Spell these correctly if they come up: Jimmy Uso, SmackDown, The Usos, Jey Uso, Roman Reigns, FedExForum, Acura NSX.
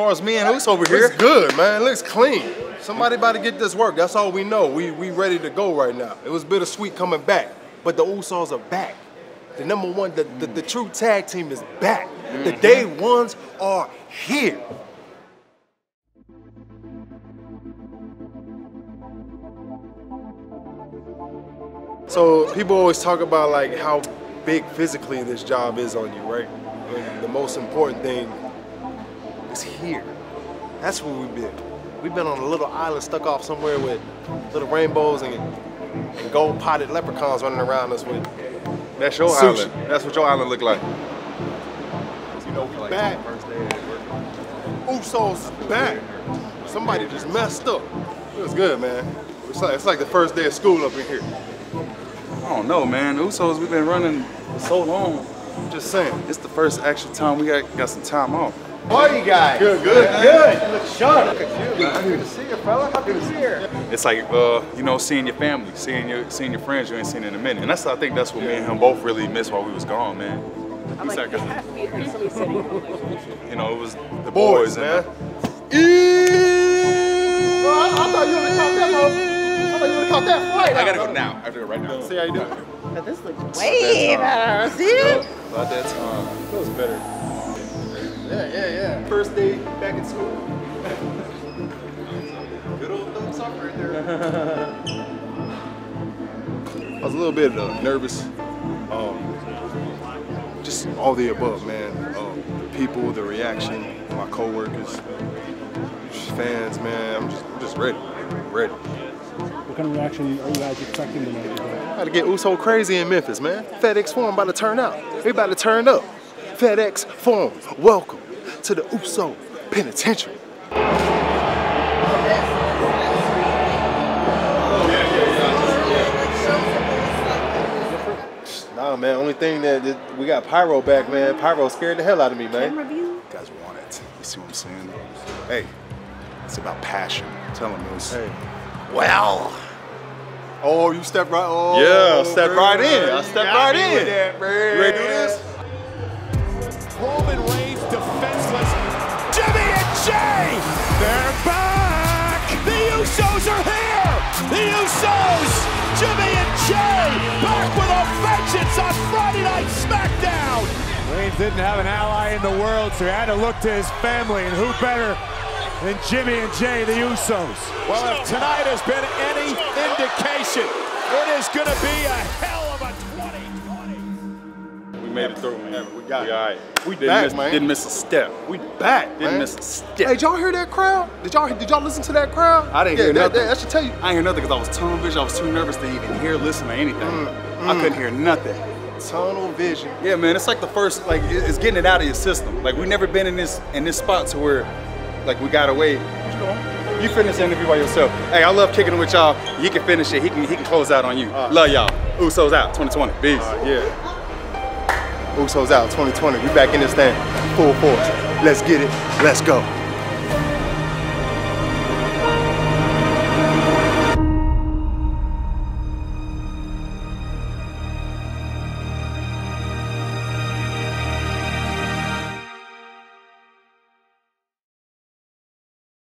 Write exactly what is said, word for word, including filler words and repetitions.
far as me and Uso over here. Looks good, man. It looks clean. Somebody about to get this work. That's all we know. We, we ready to go right now. It was bittersweet coming back, but the Usos are back. The number one, the, the, the true tag team is back. Mm-hmm. The day ones are here. So people always talk about like how big physically this job is on you, right? And the most important thing is here. That's where we've been. We've been on a little island stuck off somewhere with little rainbows and, and gold-potted leprechauns running around us with That's your sushi. Island. That's what your island look like. You know, we back. Usos back. Somebody just messed up. It was good, man. It's like, it's like the first day of school up in here. I don't know, man. Usos, we've been running so long. I'm just saying. It's the first actual time we got, got some time off. How are you guys? Good, good, yeah. good. You look sharp. Look at you, man. Good to see you, fella. How good to see you. It's like, uh, you know, seeing your family, seeing your seeing your friends you ain't seen in a minute. And that's, I think that's what me and him both really missed while we was gone, man. I'm like, like yeah. You know, it was the boys, boys man. The... E Bro, I, I thought you were gonna caught that motherfucker. I thought you were gonna caught that flight. I gotta go now. I have to go right now. See how you doing? Now, this looks way better. See it? About that time. It was better. Yeah, yeah, yeah. First day back in school. Good old thumbs up right there. I was a little bit uh, nervous. Um, just all the above, man. Um, the people, the reaction, my coworkers, fans, man. I'm just, I'm just ready. I'm ready. What kind of reaction are you guys expecting tonight? About to get Uso crazy in Memphis, man. FedExForum about to turn out. They about to turn up. FedExForum, welcome to the Uso Penitentiary. Nah, man, only thing that, that we got Pyro back, man. Pyro scared the hell out of me, man. You guys want it. You see what I'm saying? Hey, it's about passion. Tell them this. Hey. Well. Oh, you stepped right. Oh, yeah, I stepped right in. I stepped right in. That, you ready to do this? Roman Reigns defenseless. Jimmy and Jey, they're back. The Usos are here. The Usos, Jimmy and Jey, back with a vengeance on Friday Night SmackDown. Reigns didn't have an ally in the world, so he had to look to his family, and who better than Jimmy and Jey, the Usos? Well, if tonight has been any indication, it is going to be a hell of a We made it through, man. We got it. We, all right. we didn't, back, miss, man. didn't miss a step. We back. Didn't man. miss a step. Hey, did y'all hear that crowd? Did y'all did y'all listen to that crowd? I didn't yeah, hear that, nothing. That should tell you. I didn't hear nothing because I was tunnel vision. I was too nervous to even hear, listen to anything. Mm, mm. I couldn't hear nothing. Tunnel vision. Yeah, man. It's like the first, like it's getting it out of your system. Like we never been in this in this spot to where, like we got away. You finish the interview by yourself. Hey, I love kicking it with y'all. You can finish it. He can he can close out on you. Right. Love y'all. Usos out. twenty twenty. Peace. Right, yeah. Usos out, twenty twenty. We back in this thing, full force. Let's get it. Let's go.